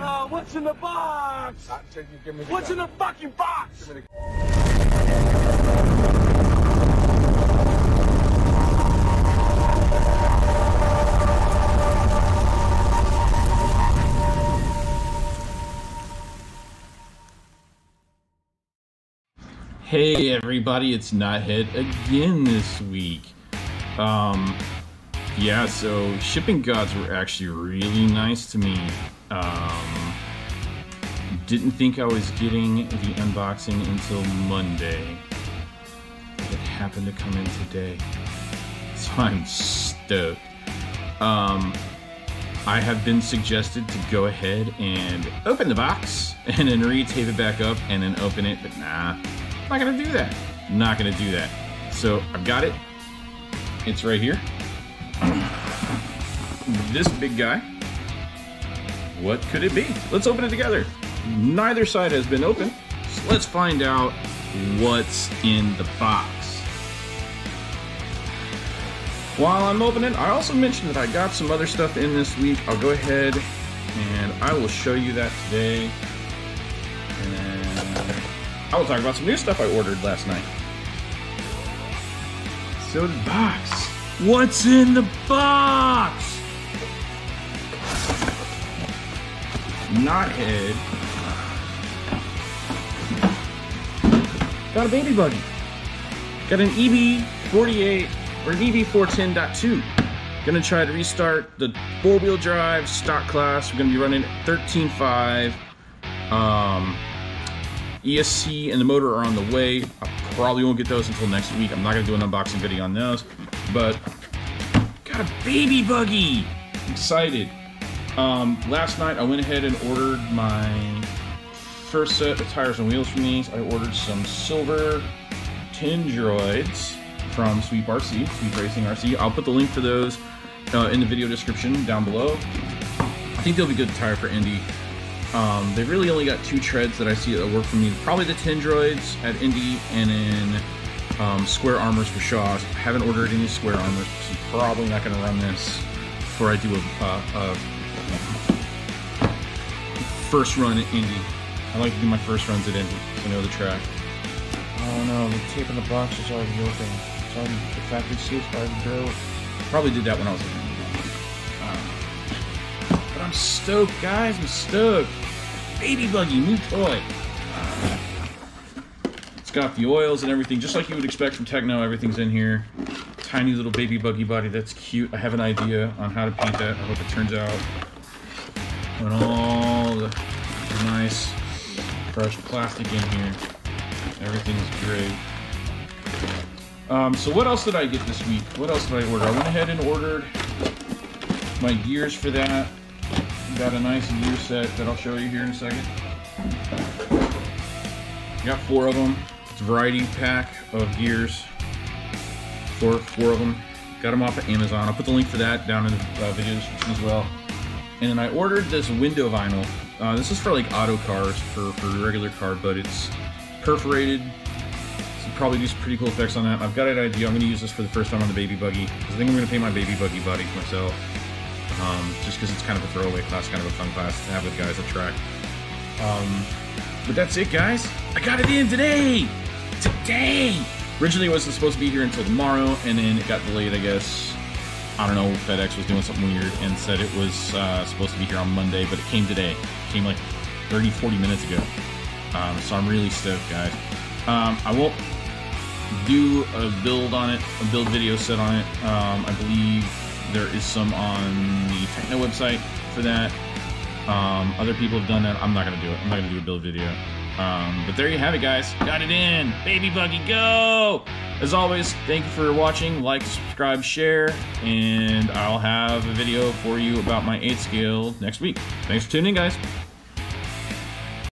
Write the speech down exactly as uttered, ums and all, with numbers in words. Oh, what's in the box? Not till you give me the what's gun. In the fucking box? Give me the hey everybody, it's Knothead again this week. Um, yeah, so shipping gods were actually really nice to me. Um, didn't think I was getting the unboxing until Monday. It happened to come in today, so I'm stoked. Um, I have been suggested to go ahead and open the box and then re-tape it back up and then open it, but nah. Not gonna do that. Not gonna do that. So I've got it. It's right here. This big guy. What could it be? Let's open it together. Neither side has been opened. So let's find out what's in the box. While I'm opening, I also mentioned that I got some other stuff in this week. I'll go ahead and I will show you that today. I will talk about some new stuff I ordered last night. So the box. What's in the box? Knothead. Got a baby buggy. Got an E B forty-eight or an E B four ten point two. Gonna try to restart the four-wheel drive stock class. We're gonna be running thirteen point five. Um... E S C and the motor are on the way. I probably won't get those until next week. I'm not going to do an unboxing video on those. But, got a baby buggy! Excited. Um, last night I went ahead and ordered my first set of tires and wheels from these. I ordered some silver Tendroids from Sweep R C, Sweep Racing R C. I'll put the link for those uh, in the video description down below. I think they'll be good tire for Indy. Um, they really only got two treads that I see that work for me. Probably the Tendroids at Indy and then um, Square Armors for Shaw's. I haven't ordered any Square Armors, so I'm probably not going to run this before I do a, a, a first run at Indy. I like to do my first runs at Indy, because I know the track. Oh no, the tape in the box is already open. It's already, the factory seal's already built. Probably did that when I was at Indy. I'm stoked, guys. I'm stoked. Baby buggy, new toy. It's got the oils and everything, just like you would expect from Techno. Everything's in here. Tiny little baby buggy body. That's cute. I have an idea on how to paint that. I hope it turns out. Put all the nice, fresh plastic in here. Everything's great. Um, so what else did I get this week? What else did I order? I went ahead and ordered my gears for that. Got a nice gear set that I'll show you here in a second. Got four of them. It's a variety pack of gears. Four, four of them. Got them off of Amazon. I'll put the link for that down in the uh, video description as well. And then I ordered this window vinyl. Uh, this is for like auto cars, for, for a regular car, but it's perforated. So probably do some pretty cool effects on that. I've got an idea. I'm going to use this for the first time on the baby buggy. Because I think I'm going to paint my baby buggy body myself. Um, just because it's kind of a throwaway class, kind of a fun class to have with guys at track. Um, but that's it, guys. I got it in today! Today! Originally, it wasn't supposed to be here until tomorrow, and then it got delayed, I guess. I don't know, FedEx was doing something weird and said it was uh, supposed to be here on Monday, but it came today. It came like thirty, forty minutes ago. Um, so I'm really stoked, guys. Um, I won't do a build on it, a build video set on it. Um, I believe there is some on the Techno website for that. Um, other people have done that. I'm not going to do it. I'm not going to do a build video. Um, but there you have it, guys. Got it in. Baby buggy, go! As always, thank you for watching. Like, subscribe, share. And I'll have a video for you about my eighth scale next week. Thanks for tuning in, guys.